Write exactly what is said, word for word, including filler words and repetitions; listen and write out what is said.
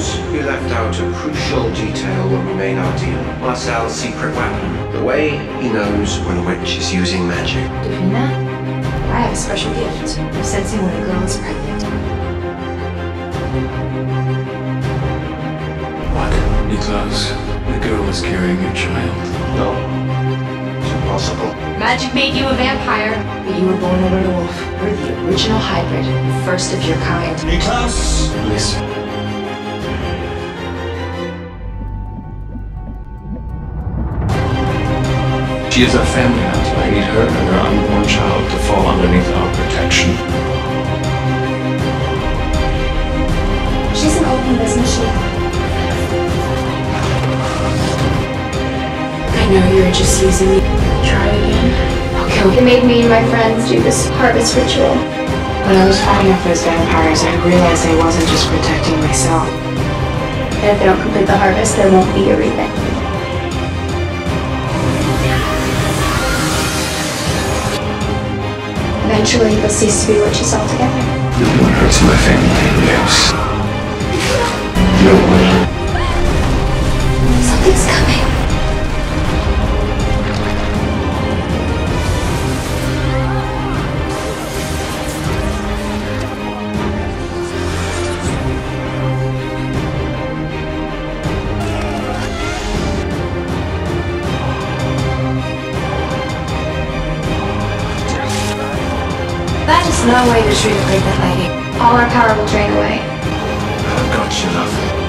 news, we left out a crucial detail when we made our deal. Marcel's secret weapon. The way he knows when a witch is using magic. Davina, I have a special gift. I'm sensing when a girl is pregnant. What? Niklaus, the girl is carrying a child. No. It's impossible. Magic made you a vampire, but you were born a werewolf. You're the original hybrid, first of your kind. Niklaus! Listen. She is a family now. I need her and her unborn child to fall underneath our protection. She's an open business sheep. I know you're just using me. Try again. I'll kill you. It made me and my friends do this harvest ritual. When I was fighting off those vampires, I realized I wasn't just protecting myself. And if they don't complete the harvest, there won't be a rebate. Eventually, they'll cease to be witches altogether. No one hurts my family, yes. No one. Something's coming. That is no way to treat a pregnant lady. All our power will drain away. I've got you, love.